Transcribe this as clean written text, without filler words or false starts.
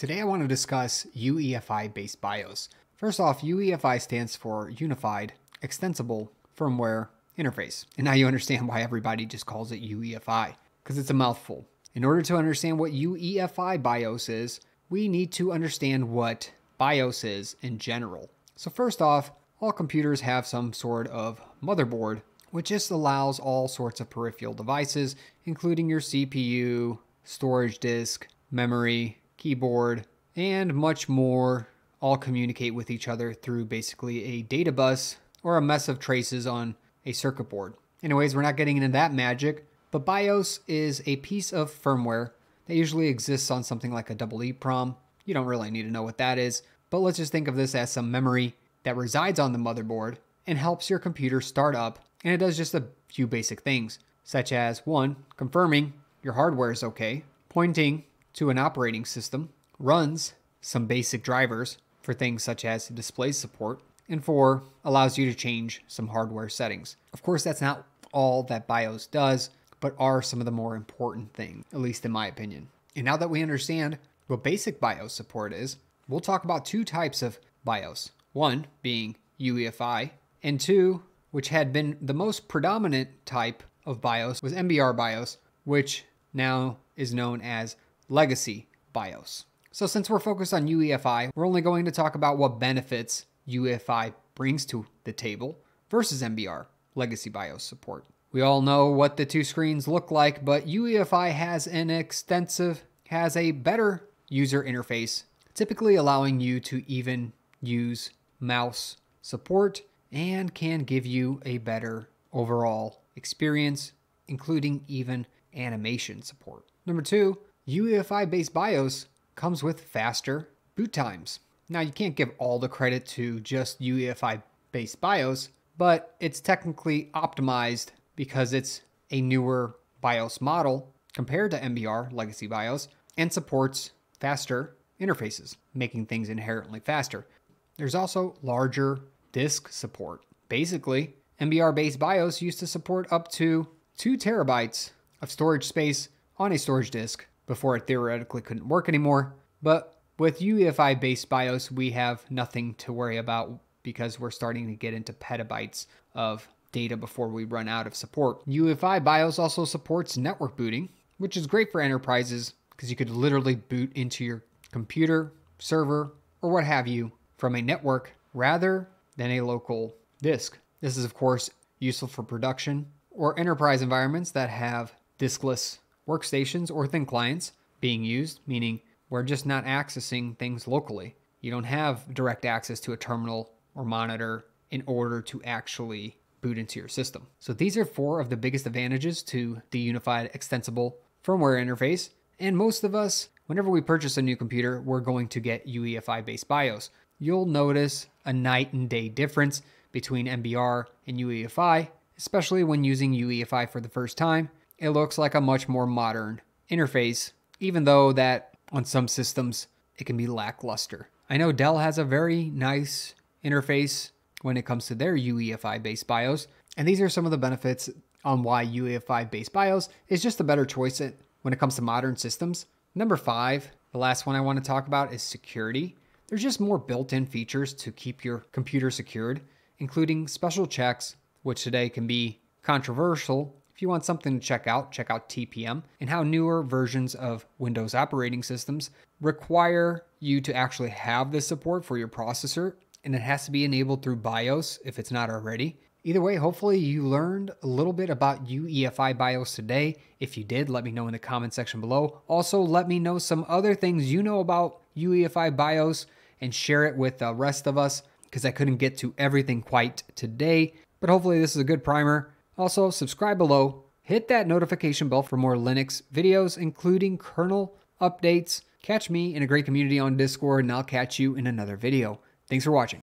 Today I want to discuss UEFI-based BIOS. First off, UEFI stands for Unified Extensible Firmware Interface. And now you understand why everybody just calls it UEFI, because it's a mouthful. In order to understand what UEFI BIOS is, we need to understand what BIOS is in general. So first off, all computers have some sort of motherboard, which just allows all sorts of peripheral devices, including your CPU, storage disk, memory, keyboard, and much more, all communicate with each other through basically a data bus or a mess of traces on a circuit board. Anyways, we're not getting into that magic, but BIOS is a piece of firmware that usually exists on something like a EEPROM. You don't really need to know what that is, but let's just think of this as some memory that resides on the motherboard and helps your computer start up, and it does just a few basic things, such as 1, confirming your hardware is okay, pointing to an operating system, runs some basic drivers for things such as display support, and 4, allows you to change some hardware settings. Of course, that's not all that BIOS does, but are some of the more important things, at least in my opinion. And now that we understand what basic BIOS support is, we'll talk about 2 types of BIOS. 1 being UEFI, and 2, which had been the most predominant type of BIOS, was MBR BIOS, which now is known as legacy BIOS. So since we're focused on UEFI, we're only going to talk about what benefits UEFI brings to the table versus MBR, legacy BIOS support. We all know what the 2 screens look like, but UEFI has a better user interface, typically allowing you to even use mouse support and can give you a better overall experience, including even animation support. Number 2, UEFI-based BIOS comes with faster boot times. Now, you can't give all the credit to just UEFI-based BIOS, but it's technically optimized because it's a newer BIOS model compared to MBR, legacy BIOS, and supports faster interfaces, making things inherently faster. There's also larger disk support. Basically, MBR-based BIOS used to support up to 2 terabytes of storage space on a storage disk before it theoretically couldn't work anymore. But with UEFI-based BIOS, we have nothing to worry about because we're starting to get into petabytes of data before we run out of support. UEFI BIOS also supports network booting, which is great for enterprises because you could literally boot into your computer, server, or what have you from a network rather than a local disk. This is, of course, useful for production or enterprise environments that have diskless workstations or thin clients being used, meaning we're just not accessing things locally. You don't have direct access to a terminal or monitor in order to actually boot into your system. So these are 4 of the biggest advantages to the Unified Extensible Firmware Interface. And most of us, whenever we purchase a new computer, we're going to get UEFI-based BIOS. You'll notice a night and day difference between MBR and UEFI, especially when using UEFI for the first time. It looks like a much more modern interface, even though that on some systems, it can be lackluster. I know Dell has a very nice interface when it comes to their UEFI-based BIOS, and these are some of the benefits on why UEFI-based BIOS is just a better choice when it comes to modern systems. Number 5, the last one I want to talk about is security. There's just more built-in features to keep your computer secured, including special checks, which today can be controversial. If you want something to check out TPM, and how newer versions of Windows operating systems require you to actually have this support for your processor, and it has to be enabled through BIOS if it's not already. Either way, hopefully you learned a little bit about UEFI BIOS today. If you did, let me know in the comment section below. Also, let me know some other things you know about UEFI BIOS, and share it with the rest of us because I couldn't get to everything quite today, but hopefully this is a good primer. Also, subscribe below, hit that notification bell for more Linux videos, including kernel updates. Catch me in a great community on Discord, and I'll catch you in another video. Thanks for watching.